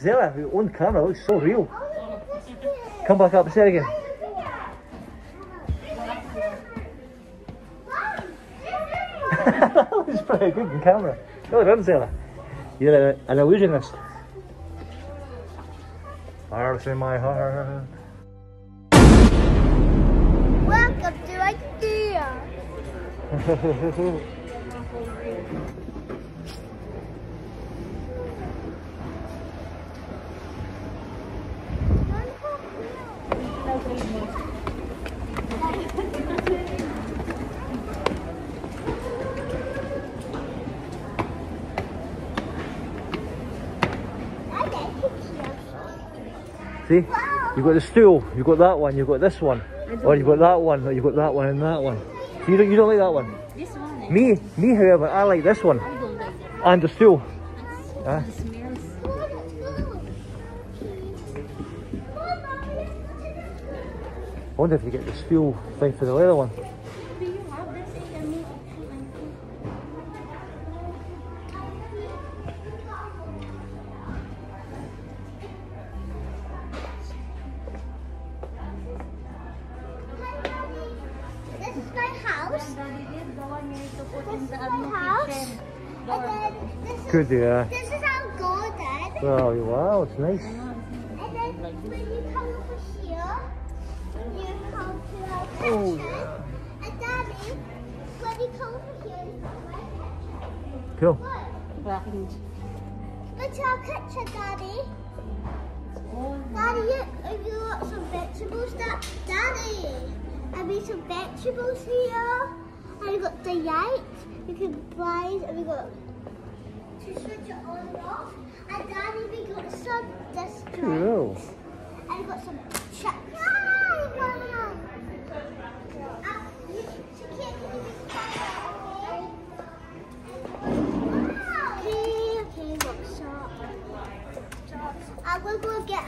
Zella, your own camera looks so real. Come back up, say it again. That looks pretty good in camera. Well done, Zella. You're an illusionist. Hearts in my heart. Welcome to IKEA. See, you've got the stool, you've got that one, you've got this one, or you've got that one, or you've got that one and that one. You don't like that one? This one. Eh? Me however, I like this one. I don't like that. And the stool. Ah. It smells. I wonder if you get the stool thing for the leather one. Do you have this thing and me? Could do that. This is our garden. Oh wow, it's nice. And then when you come over here, you come to our kitchen. Oh. And Daddy, when you come over here, you come to our kitchen. Cool. Look to our kitchen, Daddy. Daddy, you got some vegetables, Daddy. I made some vegetables here. And we got the lights. We can buy, and we got. To switch it on and off, and Daddy, we got some distracts. Cool. And we got some chips. Okay, we've got shops. I'm going to go get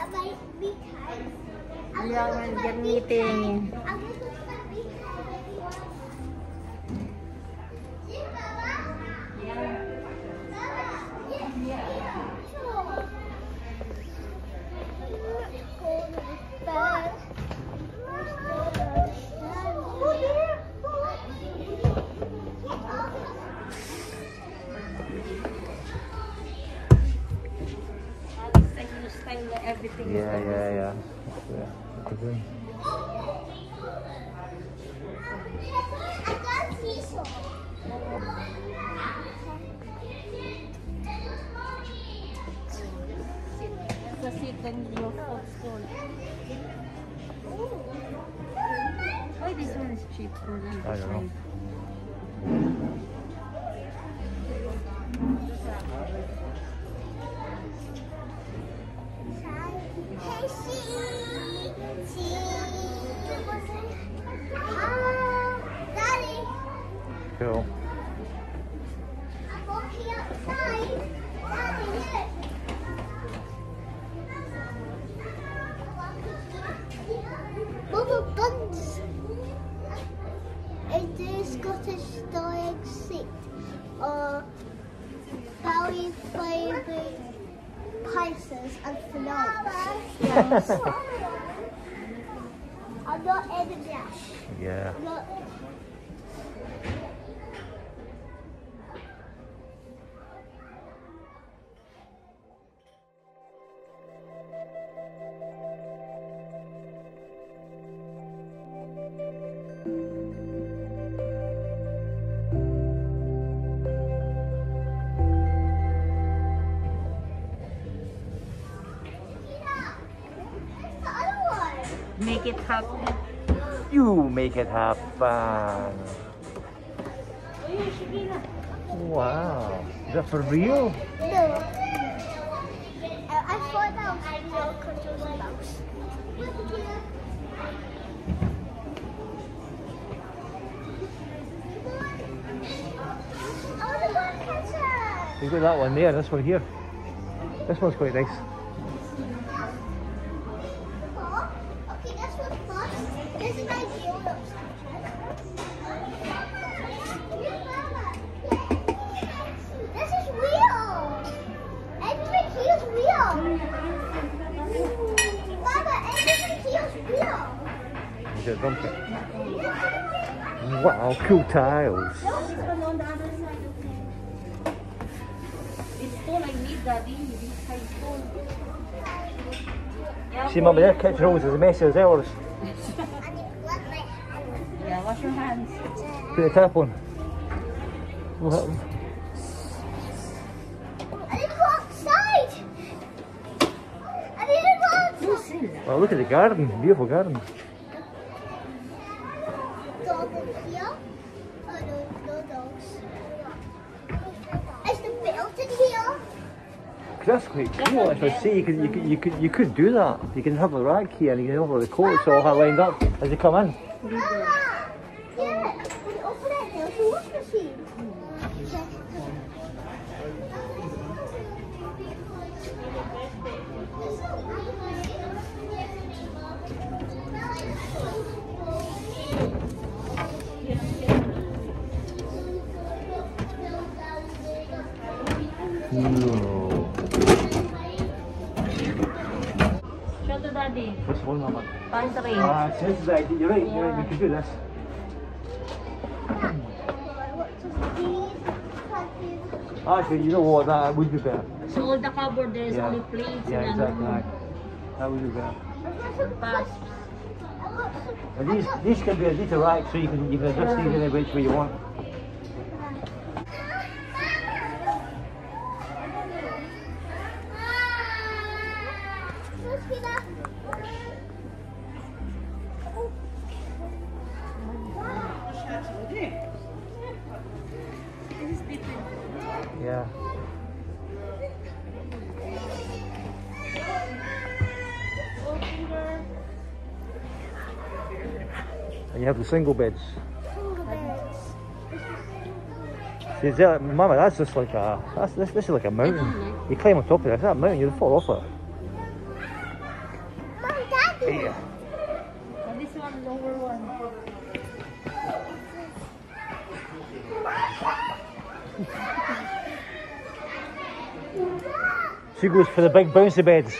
a meeting. Why this one is cheap for them? I don't know. Cool. I'm walking outside. Daddy, look. Is the Scottish style seat or belly flavoured pizzas and flowers? I'm not Edinburgh. Yeah. Make it happen. You make it happen. Wow. Is that for real? No. I thought that was real because it was a mouse. Oh, the one catcher! You got that one there, this one here. This one's quite nice. This is real! Everything here is real! Wow, cool tiles. See, Mum, their kitchen always as messy as ours. Yeah, wash your hands. Put the tap on. We'll help them. I didn't go outside! I didn't go outside! Well, look at the garden, beautiful garden. That's quite cool actually. See, you could do that. You can have a rack here and you can have all the coats all lined up as you come in. Mama, yeah, we open it now to wash machine. What's one number? Pantry. Ah, so this is the idea. You're right, yeah. You're right, we could do this. Actually, you know what, that would be better. So all the cupboard, there's yeah. Only plates. Yeah, and exactly. Right. That would be better. But and these can be a little rack, so you can adjust these in which way you want. Yeah. And you have the single beds. Single beds. See, there, Mama, that's just like a this is like a mountain. You climb on top of that mountain, you'll fall off it. Mom, Daddy. Yeah. And this one lower one. She goes for the big bouncy beds.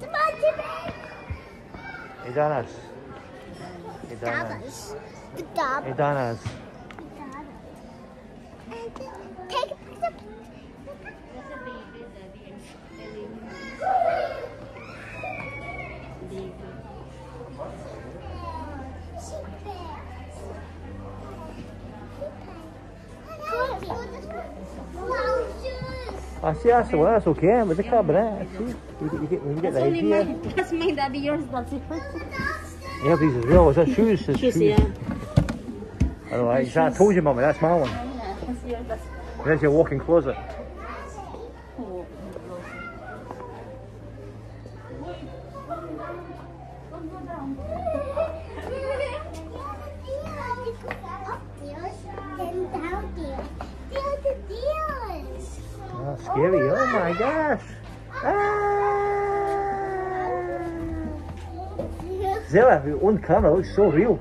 The bouncy bed! Idanas. Idanas. Idanas. Take a piece of... That's a baby, Daddy. I see, well, that's okay, but the cabinet, see, you get the idea. That's my daddy, yours, that's it. You have these as well, is that shoes? Shoes, shoes. Yeah. I know, like, I told you, Mummy, that's my one. Yeah, that's yours, that's mine. There's your walk-in closet. Scary, oh my gosh! Ah. Zella, your own camera looks so real.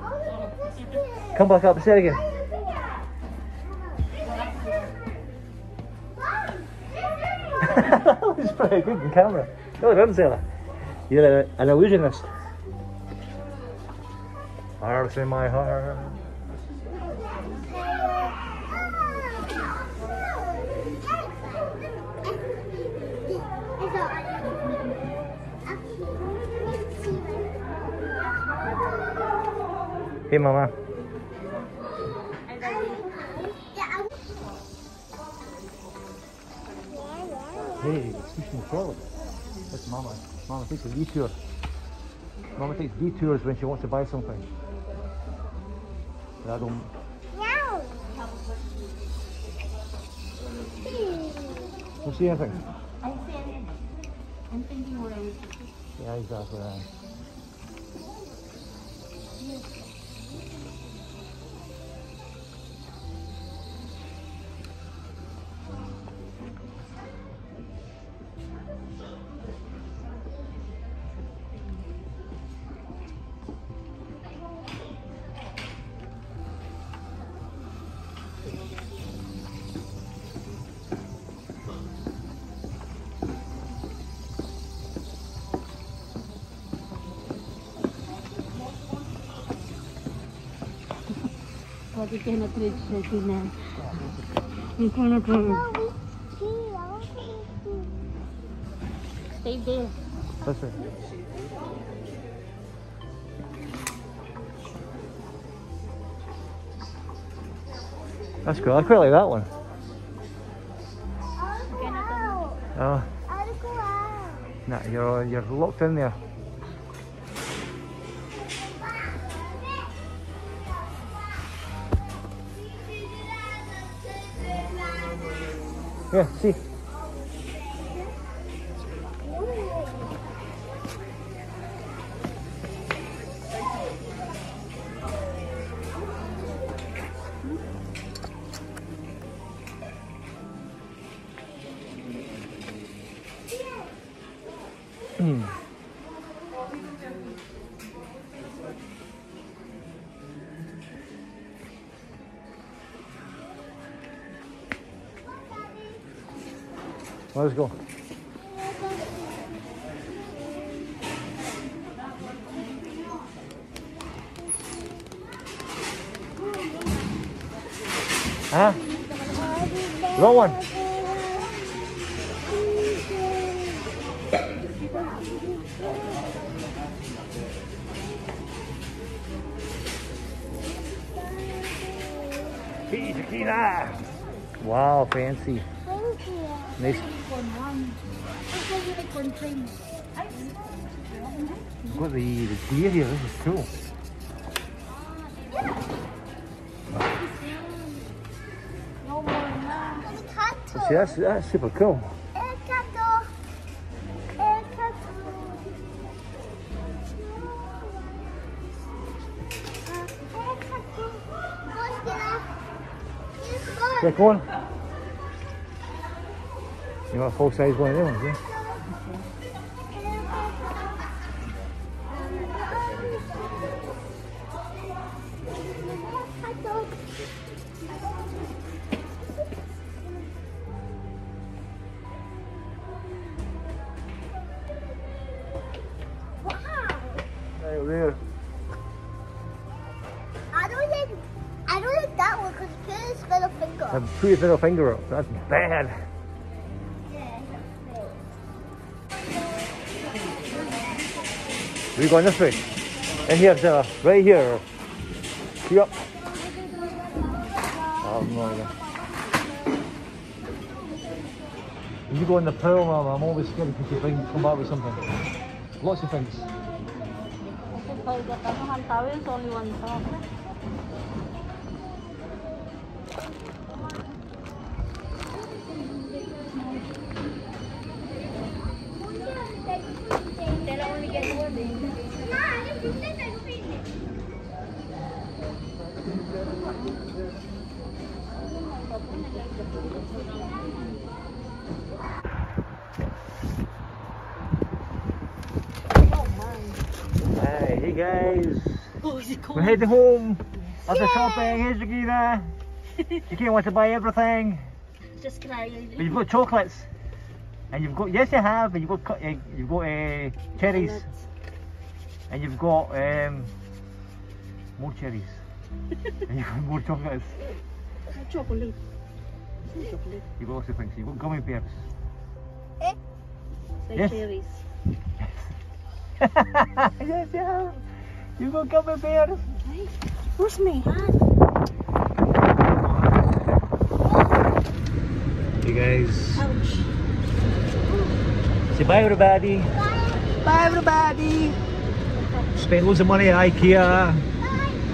Come back up, say it again. That was pretty good in camera. Well done, Zella. You're an illusionist. Hearts in my heart. Hey, Mama. Hey, she's in trouble. That's Mama. Mama takes a detour. Mama takes detours when she wants to buy something. But I don't... No! Do you see anything? I see anything. I'm thinking what I was thinking. Yeah, exactly. but we cannot reach it now. We cannot run. Stay there. That's right. That's cool. I quite like that one. Oh. Nah, you're locked in there. Yeah, see. Let's go. Huh? Low one. Wow, fancy. Nice. We've got the deer here, this is cool. See, that's super cool. Check on. You got a full size one of them ones, yeah? Wow! Right there. I don't like that one because you put his middle finger up. I put his middle finger up, that's bad. We're going this way. And here's the right here. Yep. Oh no idea. When you go in the pool, Mum, I'm always scared because you come back with something. Lots of things. Hey guys, oh, is it cold? We're heading home after shopping. Here's Regina. You can't want to buy everything. Just crying. But you've got chocolates, and you've got and you've got cherries, and you've got more cherries, and you've got more chocolates. Chocolate. Chocolate. You've got lots of things. You've got gummy bears. Eh? Yes. Cherries. Yes, you have. You go gummy bears. Hey, where's my hand? Hey guys. Ouch. Say bye everybody. Bye. Bye everybody. Spent loads of money at IKEA.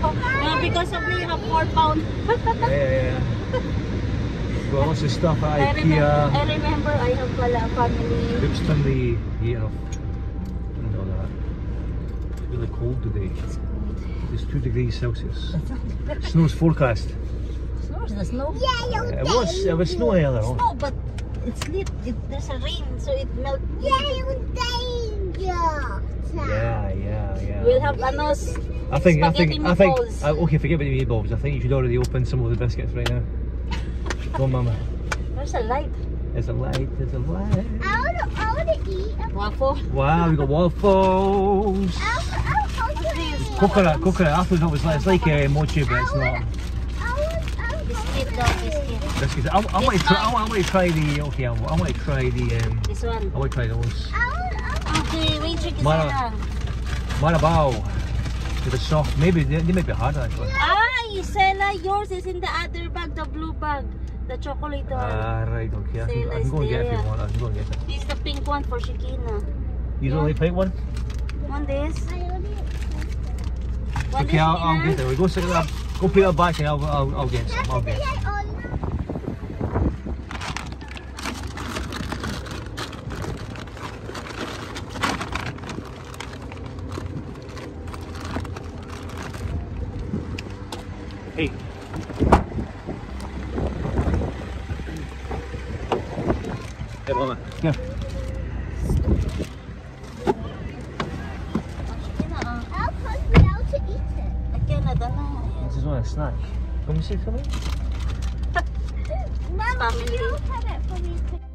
Oh, well, because of me, you have 4 pounds. Yeah. Well, lots of stuff at IKEA. I remember I have a family. Looks from the year of. Really cold today. It's cold. It's 2 degrees Celsius. Snow's forecast. Snow's the snow. Yeah, it was snow earlier. Snow, but it's lit. There's a rain, so it melts. Yeah, you danger. Yeah. We'll have another. I think. Okay, forget about the meatballs. I think you should already open some of the biscuits right now. Go, on, Mama. There's a light. There's a light. I want to eat. Waffle. Wow, we got waffles. Coconut apples, it's like a mochi, but it's not. This is, I want to try the this one. I want to try those. Marabao. They're soft. Maybe they may be hard actually. Ah, Isela, yours is in the other bag, the blue bag, the chocolate one. Ah, right, okay. I can go and get it if you want. I can go and get it. This is the pink one for Shekina. You don't like pink one? Want this? Okay, I'll get it. We go sit up. Go play our back and I'll get some. I'll get some. Hey, Mama. Yeah. I'll put me out to eat it. Again, I don't know. This is one a snack. Come see for me. Mama, you open it for me.